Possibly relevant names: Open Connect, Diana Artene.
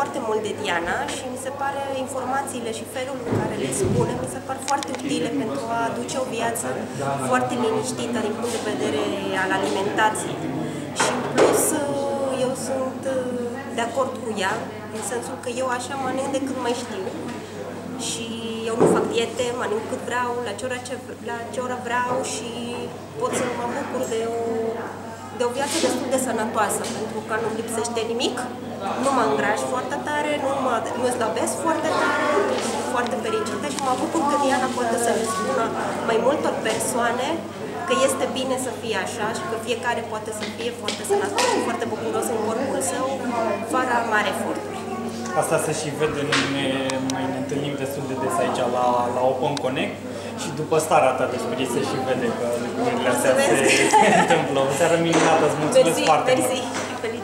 foarte mult de Diana și mi se pare informațiile și felul în care le spune, mi se par foarte utile pentru a aduce o viață foarte liniștită din punct de vedere al alimentației. Și în plus, eu sunt de acord cu ea, în sensul că eu așa mănânc de cât mai știu. Și eu nu fac diete, mănânc cât vreau, la ce oră vreau și pot să mă bucur de o viață destul de sănătoasă, pentru că nu-mi lipsește nimic, nu mă îngraș foarte tare, nu slăbesc foarte tare, sunt foarte fericită și mă bucur că Diana poate să le spună mai multor persoane că este bine să fie așa și că fiecare poate să fie foarte sănătos și foarte bucuros în corpul său, fără mari eforturi. Asta se și vede, ne întâlnim destul de des aici la Open Connect și după starea ta de spirit se și vede că lucrurile astea se întâmplă. O seară minunată, îți mulțumesc foarte mult!